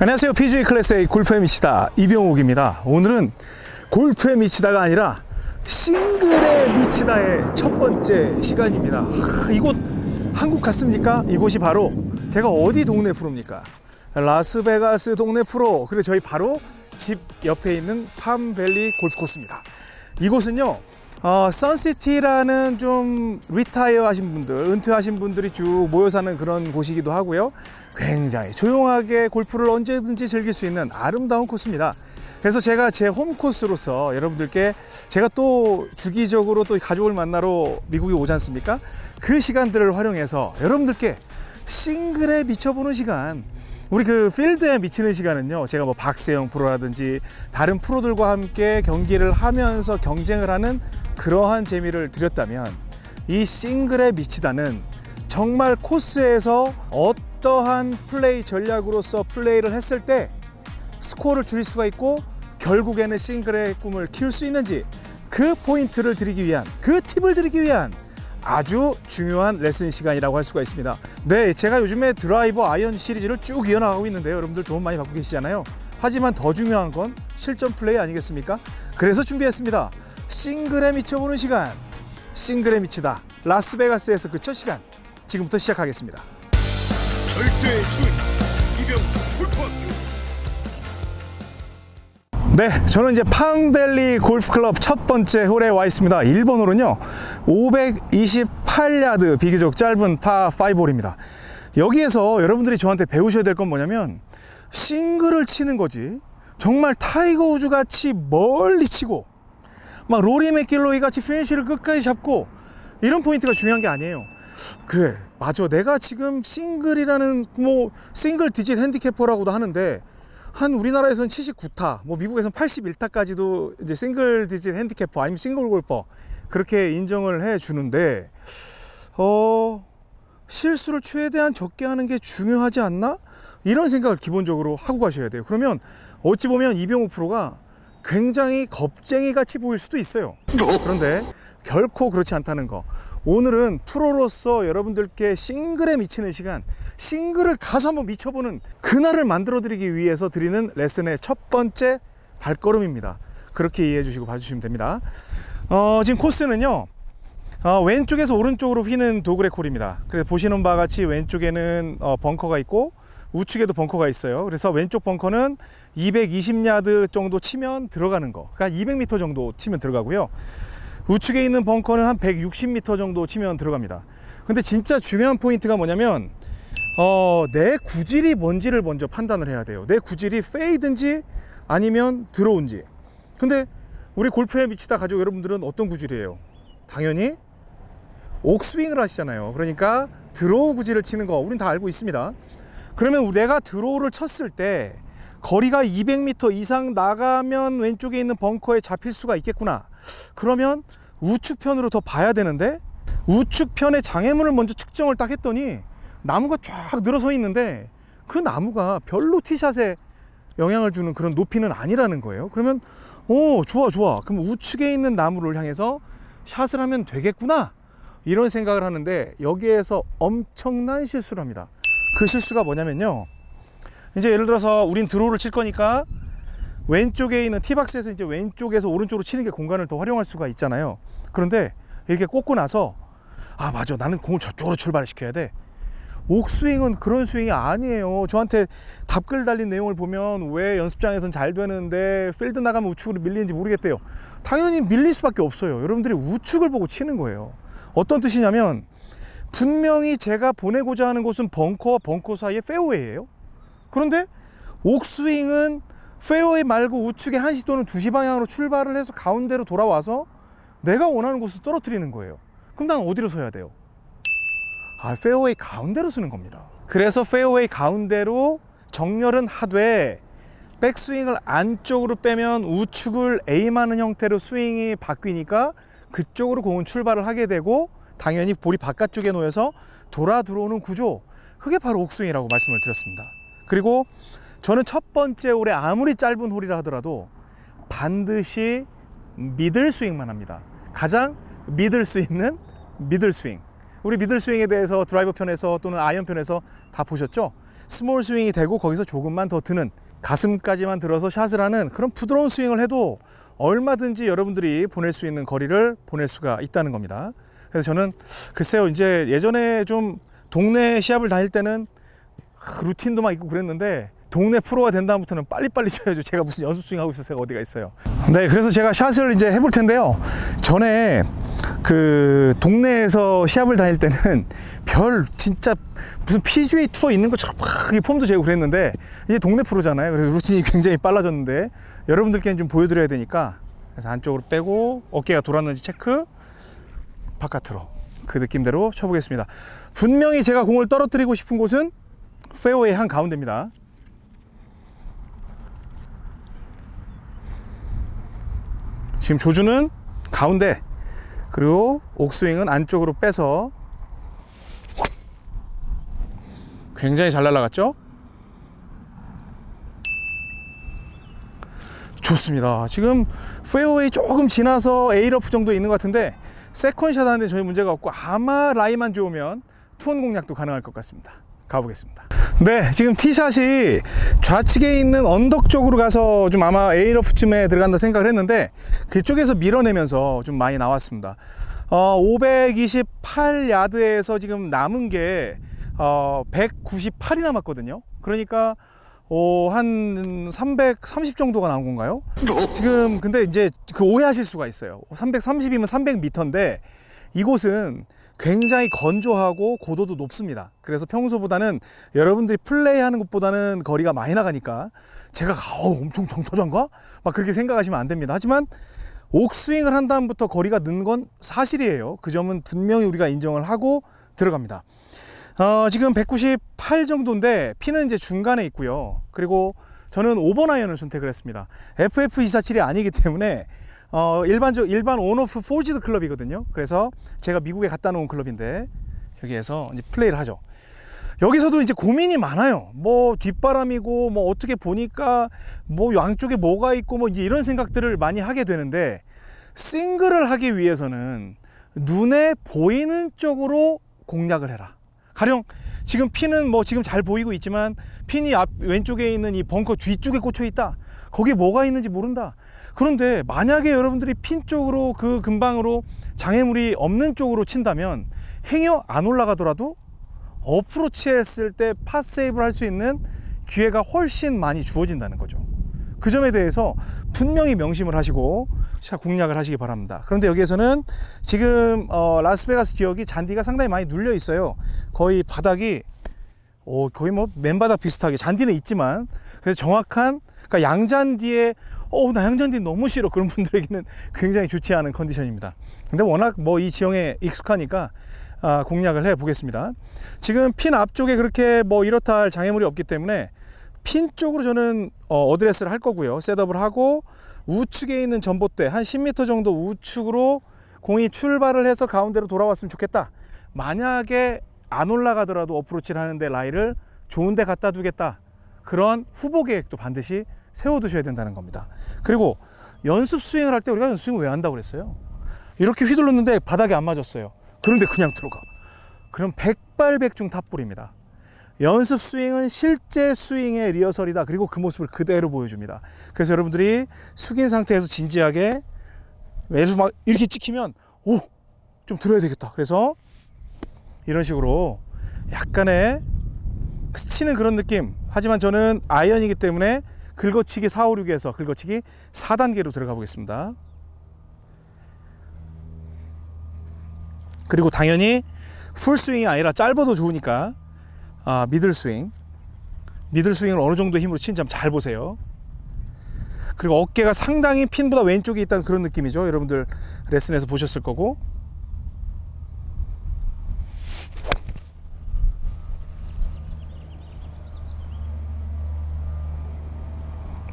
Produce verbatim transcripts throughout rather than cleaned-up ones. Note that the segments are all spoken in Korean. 안녕하세요. 피지에이 클래스의 골프에 미치다 이병옥입니다. 오늘은 골프에 미치다가 아니라 싱글에 미치다의 첫 번째 시간입니다. 하, 이곳 한국 같습니까? 이곳이 바로 제가 어디 동네 프로입니까? 라스베가스 동네 프로. 그리고 저희 바로 집 옆에 있는 팜밸리 골프코스입니다. 이곳은요, 어, 선시티라는 좀 리타이어 하신 분들, 은퇴하신 분들이 쭉 모여 사는 그런 곳이기도 하고요, 굉장히 조용하게 골프를 언제든지 즐길 수 있는 아름다운 코스입니다. 그래서 제가 제 홈코스로서 여러분들께 제가 또 주기적으로 또 가족을 만나러 미국에 오지 않습니까? 그 시간들을 활용해서 여러분들께 싱글에 미쳐보는 시간, 우리 그 필드에 미치는 시간은요, 제가 뭐 박세영 프로라든지 다른 프로들과 함께 경기를 하면서 경쟁을 하는 그러한 재미를 드렸다면, 이 싱글에 미치다는 정말 코스에서 어떠한 플레이 전략으로서 플레이를 했을 때 스코어를 줄일 수가 있고 결국에는 싱글의 꿈을 키울 수 있는지, 그 포인트를 드리기 위한, 그 팁을 드리기 위한 아주 중요한 레슨 시간이라고 할 수가 있습니다. 네, 제가 요즘에 드라이버 아이언 시리즈를 쭉 이어나가고 있는데요, 여러분들 도움 많이 받고 계시잖아요. 하지만 더 중요한 건 실전 플레이 아니겠습니까? 그래서 준비했습니다. 싱글에 미쳐보는 시간, 싱글에 미치다 라스베가스에서 그 첫 시간, 지금부터 시작하겠습니다. 절대의 소위 이병옥 골프학교. 네, 저는 이제 팜밸리 골프클럽 첫 번째 홀에 와 있습니다. 일 번 홀은요, 오백이십팔 야드, 비교적 짧은 파 오 홀입니다. 여기에서 여러분들이 저한테 배우셔야 될 건 뭐냐면, 싱글을 치는 거지, 정말 타이거 우즈 같이 멀리 치고 막 로리 매길로이 같이 피니쉬를 끝까지 잡고, 이런 포인트가 중요한 게 아니에요. 그래, 맞아, 내가 지금 싱글이라는, 뭐 싱글 디짓 핸디캐퍼라고도 하는데, 한 우리나라에서는 칠십구 타, 뭐 미국에서는 팔십일 타까지도 이제 싱글 디짓 핸디캐퍼, 아니면 싱글 골퍼, 그렇게 인정을 해 주는데, 어, 실수를 최대한 적게 하는 게 중요하지 않나? 이런 생각을 기본적으로 하고 가셔야 돼요. 그러면 어찌 보면 이병옥 프로가 굉장히 겁쟁이 같이 보일 수도 있어요. 그런데 결코 그렇지 않다는 거. 오늘은 프로로서 여러분들께 싱글에 미치는 시간, 싱글을 가서 한번 미쳐보는 그날을 만들어 드리기 위해서 드리는 레슨의 첫 번째 발걸음입니다. 그렇게 이해해 주시고 봐주시면 됩니다. 어, 지금 코스는요, 어, 왼쪽에서 오른쪽으로 휘는 도그레 콜입니다. 그래서 보시는 바와 같이 왼쪽에는 어, 벙커가 있고 우측에도 벙커가 있어요. 그래서 왼쪽 벙커는 이백이십 야드 정도 치면 들어가는 거, 그러니까 이백 미터 정도 치면 들어가고요, 우측에 있는 벙커는 한 백육십 미터 정도 치면 들어갑니다. 근데 진짜 중요한 포인트가 뭐냐면, 어, 내 구질이 뭔지를 먼저 판단을 해야 돼요. 내 구질이 페이든지 아니면 드로운지. 근데 우리 골프에 미치다 가족 여러분들은 어떤 구질이에요? 당연히 옥스윙을 하시잖아요. 그러니까 드로우 구질을 치는 거 우린 다 알고 있습니다. 그러면 내가 드로우를 쳤을 때 거리가 이백 미터 이상 나가면 왼쪽에 있는 벙커에 잡힐 수가 있겠구나. 그러면 우측편으로 더 봐야 되는데, 우측편의 장애물을 먼저 측정을 딱 했더니 나무가 쫙 늘어서 있는데, 그 나무가 별로 티샷에 영향을 주는 그런 높이는 아니라는 거예요. 그러면 오, 좋아 좋아, 그럼 우측에 있는 나무를 향해서 샷을 하면 되겠구나, 이런 생각을 하는데, 여기에서 엄청난 실수를 합니다. 그 실수가 뭐냐면요, 이제 예를 들어서 우린 드로우를 칠 거니까 왼쪽에 있는 티박스에서 이제 왼쪽에서 오른쪽으로 치는 게 공간을 더 활용할 수가 있잖아요. 그런데 이렇게 꽂고 나서, 아 맞아, 나는 공을 저쪽으로 출발을 시켜야 돼. 옥스윙은 그런 스윙이 아니에요. 저한테 답글 달린 내용을 보면 왜 연습장에선 잘 되는데 필드 나가면 우측으로 밀리는지 모르겠대요. 당연히 밀릴 수밖에 없어요. 여러분들이 우측을 보고 치는 거예요. 어떤 뜻이냐면, 분명히 제가 보내고자 하는 곳은 벙커와 벙커 사이의 페어웨이예요. 그런데 옥스윙은 페어웨이 말고 우측에 한 시 또는 두 시 방향으로 출발을 해서 가운데로 돌아와서 내가 원하는 곳을 떨어뜨리는 거예요. 그럼 난 어디로 서야 돼요? 아, 페어웨이 가운데로 쓰는 겁니다. 그래서 페어웨이 가운데로 정렬은 하되, 백스윙을 안쪽으로 빼면 우측을 에임하는 형태로 스윙이 바뀌니까 그쪽으로 공은 출발을 하게 되고, 당연히 볼이 바깥쪽에 놓여서 돌아 들어오는 구조, 그게 바로 옥스윙이라고 말씀을 드렸습니다. 그리고 저는 첫 번째 홀에 아무리 짧은 홀이라 하더라도 반드시 미들 스윙만 합니다. 가장 믿을 수 있는 미들 스윙. 우리 미들 스윙에 대해서 드라이버 편에서 또는 아이언 편에서 다 보셨죠? 스몰 스윙이 되고 거기서 조금만 더 드는, 가슴까지만 들어서 샷을 하는 그런 부드러운 스윙을 해도 얼마든지 여러분들이 보낼 수 있는 거리를 보낼 수가 있다는 겁니다. 그래서 저는 글쎄요, 이제 예전에 좀 동네 시합을 다닐 때는 루틴도 막 있고 그랬는데, 동네 프로가 된 다음부터는 빨리빨리 쳐야죠. 제가 무슨 연습 스윙하고 있어서 제가 어디가 있어요. 네, 그래서 제가 샷을 이제 해볼 텐데요. 전에 그 동네에서 시합을 다닐 때는 별 진짜 무슨 피지에이 투어 있는 것처럼 막 폼도 재고 그랬는데, 이제 동네 프로잖아요. 그래서 루틴이 굉장히 빨라졌는데 여러분들께는 좀 보여드려야 되니까, 그래서 안쪽으로 빼고 어깨가 돌았는지 체크, 바깥으로 그 느낌대로 쳐보겠습니다. 분명히 제가 공을 떨어뜨리고 싶은 곳은 페어웨이 한 가운데입니다. 지금 조준은 가운데, 그리고 옥스윙은 안쪽으로 빼서 굉장히 잘 날아갔죠? 좋습니다. 지금 페어웨이 조금 지나서 A러프 정도 있는 것 같은데, 세컨샷 하는데 전혀 문제가 없고 아마 라인만 좋으면 투혼 공략도 가능할 것 같습니다. 가보겠습니다. 네, 지금 티샷이 좌측에 있는 언덕 쪽으로 가서 좀 아마 A러프쯤에 들어간다 생각을 했는데, 그쪽에서 밀어내면서 좀 많이 나왔습니다. 어, 오백이십팔 야드에서 지금 남은 게 어, 백구십팔이 남았거든요. 그러니까 어, 한 삼백삼십 정도가 나온 건가요? 지금 근데 이제 그 오해하실 수가 있어요. 삼백삼십이면 삼백 미터인데 이곳은 굉장히 건조하고 고도도 높습니다. 그래서 평소보다는 여러분들이 플레이하는 것보다는 거리가 많이 나가니까 제가 어, 엄청 정타자인가? 막 그렇게 생각하시면 안 됩니다. 하지만 옥스윙을 한 다음부터 거리가 는 건 사실이에요. 그 점은 분명히 우리가 인정을 하고 들어갑니다. 어, 지금 백구십팔 정도인데 피는 이제 중간에 있고요. 그리고 저는 오 번 아이언을 선택을 했습니다. 에프에프 이사칠이 아니기 때문에 어, 일반적, 일반 온오프 포지드 클럽이거든요. 그래서 제가 미국에 갖다 놓은 클럽인데, 여기에서 이제 플레이를 하죠. 여기서도 이제 고민이 많아요. 뭐 뒷바람이고, 뭐 어떻게 보니까 뭐 양쪽에 뭐가 있고, 뭐 이제 이런 생각들을 많이 하게 되는데, 싱글을 하기 위해서는 눈에 보이는 쪽으로 공략을 해라. 가령 지금 핀은 뭐 지금 잘 보이고 있지만, 핀이 앞 왼쪽에 있는 이 벙커 뒤쪽에 꽂혀 있다. 거기에 뭐가 있는지 모른다. 그런데 만약에 여러분들이 핀 쪽으로, 그 근방으로 장애물이 없는 쪽으로 친다면 행여 안 올라가더라도 어프로치 했을 때 팟세이브를 할 수 있는 기회가 훨씬 많이 주어진다는 거죠. 그 점에 대해서 분명히 명심을 하시고 샷 공략을 하시기 바랍니다. 그런데 여기에서는 지금 어, 라스베가스 지역이 잔디가 상당히 많이 눌려 있어요. 거의 바닥이 어, 거의 뭐 맨바닥 비슷하게 잔디는 있지만, 그래서 정확한, 그러니까 양잔디에 어, 나 양잔디 너무 싫어, 그런 분들에게는 굉장히 좋지 않은 컨디션입니다. 근데 워낙 뭐 이 지형에 익숙하니까 아, 공략을 해 보겠습니다. 지금 핀 앞쪽에 그렇게 뭐 이렇다 할 장애물이 없기 때문에 핀 쪽으로 저는 어, 어드레스를 할 거고요. 셋업을 하고 우측에 있는 전봇대 한 십 미터 정도 우측으로 공이 출발을 해서 가운데로 돌아왔으면 좋겠다. 만약에 안 올라가더라도 어프로치를 하는데 라이를 좋은데 갖다 두겠다. 그런 후보 계획도 반드시 세워두셔야 된다는 겁니다. 그리고 연습 스윙을 할 때 우리가 연습 스윙을 왜 한다고 그랬어요? 이렇게 휘둘렀는데 바닥에 안 맞았어요. 그런데 그냥 들어가. 그럼 백발백중 탑볼입니다. 연습 스윙은 실제 스윙의 리허설이다. 그리고 그 모습을 그대로 보여줍니다. 그래서 여러분들이 숙인 상태에서 진지하게 매주 막 이렇게 찍히면 오! 좀 들어야 되겠다. 그래서 이런 식으로 약간의 스치는 그런 느낌. 하지만 저는 아이언이기 때문에 긁어치기 사, 오, 육에서 긁어치기 사 단계로 들어가 보겠습니다. 그리고 당연히 풀스윙이 아니라 짧아도 좋으니까 아, 미들스윙. 미들스윙을 어느 정도 힘으로 치는지 한번 잘 보세요. 그리고 어깨가 상당히 핀보다 왼쪽에 있다는 그런 느낌이죠. 여러분들 레슨에서 보셨을 거고.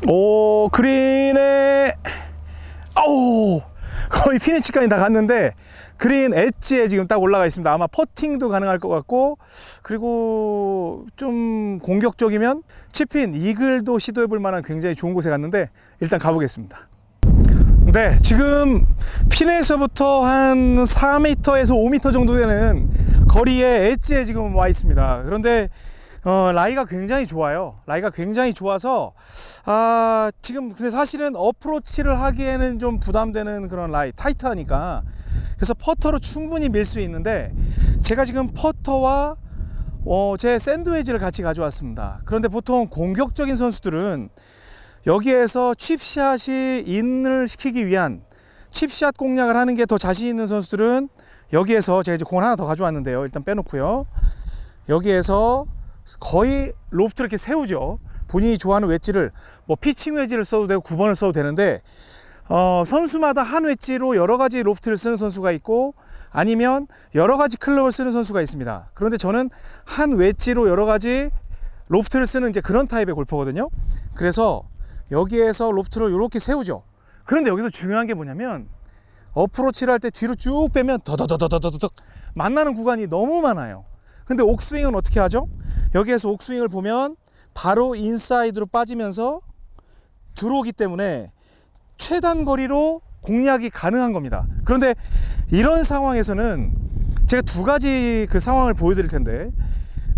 오, 그린에, 아우, 거의 피니치까지 다 갔는데 그린 엣지에 지금 딱 올라가 있습니다. 아마 퍼팅도 가능할 것 같고, 그리고 좀 공격적이면 칩인 이글도 시도해 볼 만한 굉장히 좋은 곳에 갔는데, 일단 가보겠습니다. 네, 지금 핀에서부터 한 사 미터에서 오 미터 정도 되는 거리의 엣지에 지금 와 있습니다. 그런데 어, 라이가 굉장히 좋아요. 라이가 굉장히 좋아서 아, 지금 근데 사실은 어프로치를 하기에는 좀 부담되는 그런 라이, 타이트하니까. 그래서 퍼터로 충분히 밀 수 있는데 제가 지금 퍼터와 어, 제 샌드웨지를 같이 가져왔습니다. 그런데 보통 공격적인 선수들은 여기에서 칩샷이 인을 시키기 위한 칩샷 공략을 하는 게 더 자신 있는 선수들은 여기에서 제가 이제 공을 하나 더 가져왔는데요. 일단 빼놓고요. 여기에서 거의 로프트를 이렇게 세우죠. 본인이 좋아하는 웨지를 뭐 피칭 웨지를 써도 되고 구 번을 써도 되는데 어, 선수마다 한 웨지로 여러 가지 로프트를 쓰는 선수가 있고 아니면 여러 가지 클럽을 쓰는 선수가 있습니다. 그런데 저는 한 웨지로 여러 가지 로프트를 쓰는 이제 그런 타입의 골퍼거든요. 그래서 여기에서 로프트를 이렇게 세우죠. 그런데 여기서 중요한 게 뭐냐면 어프로치를 할 때 뒤로 쭉 빼면 더더더더더더덕 만나는 구간이 너무 많아요. 근데 옥스윙은 어떻게 하죠? 여기에서 옥스윙을 보면 바로 인사이드로 빠지면서 들어오기 때문에 최단 거리로 공략이 가능한 겁니다. 그런데 이런 상황에서는 제가 두 가지 그 상황을 보여드릴 텐데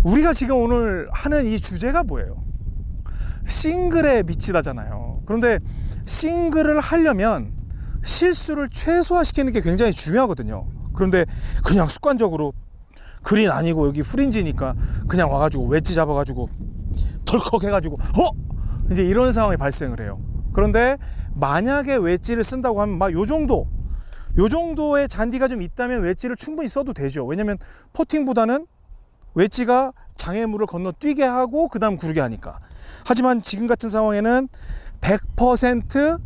우리가 지금 오늘 하는 이 주제가 뭐예요? 싱글에 미치다잖아요. 그런데 싱글을 하려면 실수를 최소화시키는 게 굉장히 중요하거든요. 그런데 그냥 습관적으로 그린 아니고 여기 프린지니까 그냥 와가지고 웨지 잡아가지고 덜컥 해가지고 어? 이제 이런 상황이 발생을 해요. 그런데 만약에 웨지를 쓴다고 하면 막 요 정도 요 정도의 잔디가 좀 있다면 웨지를 충분히 써도 되죠. 왜냐면 퍼팅보다는 웨지가 장애물을 건너뛰게 하고 그 다음 구르게 하니까. 하지만 지금 같은 상황에는 백 퍼센트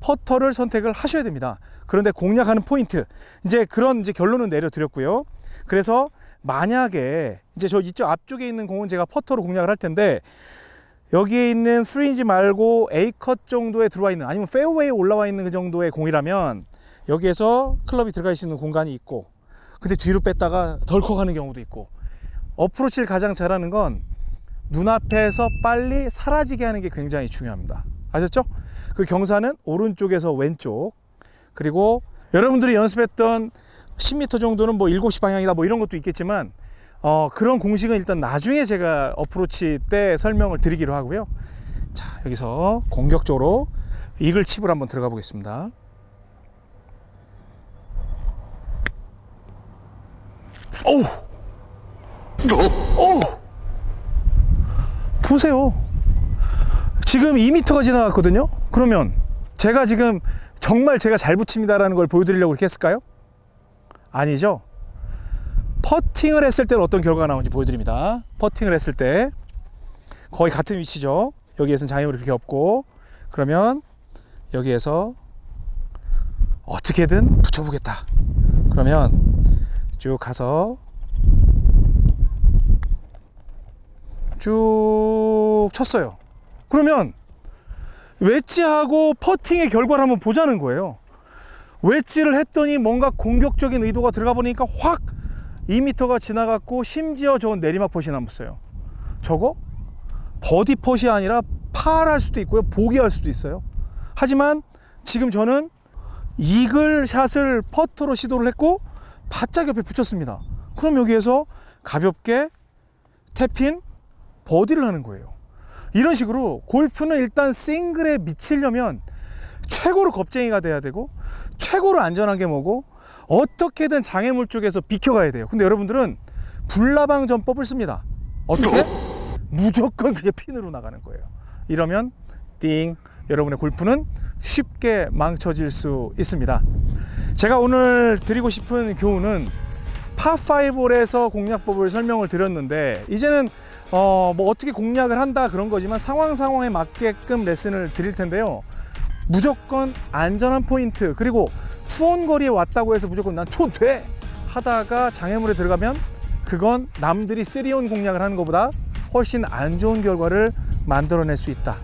퍼터를 선택을 하셔야 됩니다. 그런데 공략하는 포인트 이제 그런 이제 결론은 내려드렸고요. 그래서 만약에 이제 저 이쪽 앞쪽에 있는 공은 제가 퍼터로 공략을 할 텐데 여기에 있는 프린지 말고 A컷 정도에 들어와 있는 아니면 페어웨이에 올라와 있는 그 정도의 공이라면 여기에서 클럽이 들어갈 수 있는 공간이 있고 근데 뒤로 뺐다가 덜컥 하는 경우도 있고 어프로치를 가장 잘하는 건 눈앞에서 빨리 사라지게 하는 게 굉장히 중요합니다. 아셨죠? 그 경사는 오른쪽에서 왼쪽 그리고 여러분들이 연습했던 십 미터 정도는 뭐 일곱 시 방향이다 뭐 이런 것도 있겠지만 어, 그런 공식은 일단 나중에 제가 어프로치 때 설명을 드리기로 하고요. 자, 여기서 공격적으로 이글 칩을 한번 들어가 보겠습니다. 오우! 오우! 보세요. 지금 이 미터가 지나갔거든요. 그러면 제가 지금 정말 제가 잘 붙입니다라는 걸 보여드리려고 이렇게 했을까요? 아니죠. 퍼팅을 했을 때는 어떤 결과가 나오는지 보여드립니다. 퍼팅을 했을 때 거의 같은 위치죠. 여기에서는 장애물이 그렇게 없고 그러면 여기에서 어떻게든 붙여보겠다. 그러면 쭉 가서 쭉 쳤어요. 그러면 웨지하고 퍼팅의 결과를 한번 보자는 거예요. 웨지를 했더니 뭔가 공격적인 의도가 들어가 보니까 확 이 미터가 지나갔고 심지어 저건 내리막 펫이 남았어요. 저거 버디 펫이 아니라 파를 할 수도 있고요. 보기할 수도 있어요. 하지만 지금 저는 이글 샷을 퍼터로 시도를 했고 바짝 옆에 붙였습니다. 그럼 여기에서 가볍게 탭인 버디를 하는 거예요. 이런 식으로 골프는 일단 싱글에 미치려면 최고로 겁쟁이가 돼야 되고 최고로 안전한 게 뭐고 어떻게든 장애물 쪽에서 비켜가야 돼요. 근데 여러분들은 불나방 전법을 씁니다. 어떻게? 무조건 그게 핀으로 나가는 거예요. 이러면 띵! 여러분의 골프는 쉽게 망쳐질 수 있습니다. 제가 오늘 드리고 싶은 교훈은 파오홀에서 공략법을 설명을 드렸는데 이제는 어, 뭐 어떻게 공략을 한다 그런 거지만 상황 상황에 맞게끔 레슨을 드릴 텐데요. 무조건 안전한 포인트 그리고 투혼 거리에 왔다고 해서 무조건 난 투혼 돼! 하다가 장애물에 들어가면 그건 남들이 쓰리온 공략을 하는 것보다 훨씬 안 좋은 결과를 만들어낼 수 있다.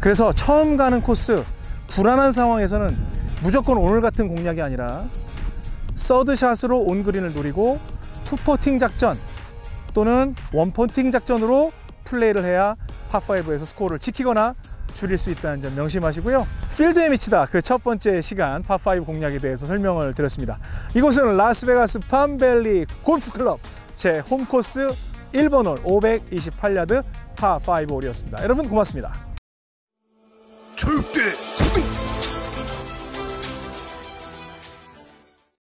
그래서 처음 가는 코스 불안한 상황에서는 무조건 오늘 같은 공략이 아니라 서드샷으로 온그린을 노리고 투퍼팅 작전 또는 원퍼팅 작전으로 플레이를 해야 파오에서 스코어를 지키거나 줄일 수 있다는 점 명심하시고요. 필드에 미치다 그 첫 번째 시간 파오 공략에 대해서 설명을 드렸습니다. 이곳은 라스베가스 팜밸리 골프클럽 제 홈코스 일 번 홀 오백이십팔 야드 파이브 홀이었습니다. 여러분 고맙습니다.